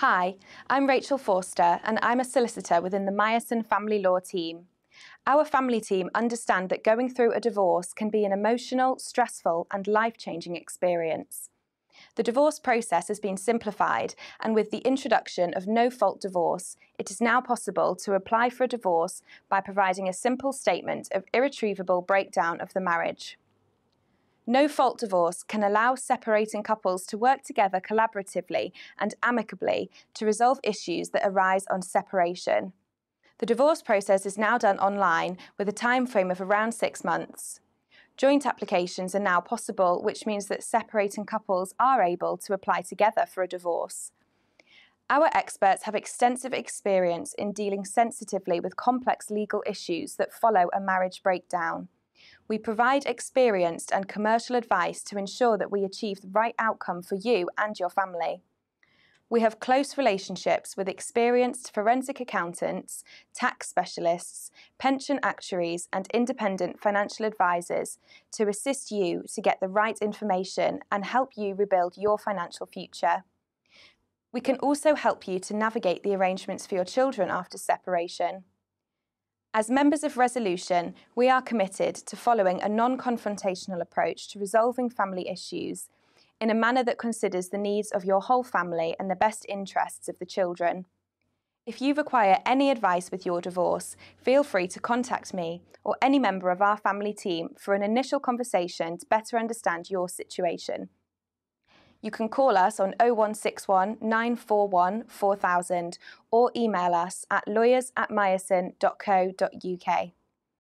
Hi, I'm Rachel Forster and I'm a solicitor within the Myerson Family Law team. Our family team understand that going through a divorce can be an emotional, stressful and life-changing experience. The divorce process has been simplified, and with the introduction of no-fault divorce, it is now possible to apply for a divorce by providing a simple statement of irretrievable breakdown of the marriage. No-fault divorce can allow separating couples to work together collaboratively and amicably to resolve issues that arise on separation. The divorce process is now done online with a time frame of around 6 months. Joint applications are now possible, which means that separating couples are able to apply together for a divorce. Our experts have extensive experience in dealing sensitively with complex legal issues that follow a marriage breakdown. We provide experienced and commercial advice to ensure that we achieve the right outcome for you and your family. We have close relationships with experienced forensic accountants, tax specialists, pension actuaries, and independent financial advisors to assist you to get the right information and help you rebuild your financial future. We can also help you to navigate the arrangements for your children after separation. As members of Resolution, we are committed to following a non-confrontational approach to resolving family issues in a manner that considers the needs of your whole family and the best interests of the children. If you require any advice with your divorce, feel free to contact me or any member of our family team for an initial conversation to better understand your situation. You can call us on 0161 941 4000 or email us at lawyers@myerson.co.uk.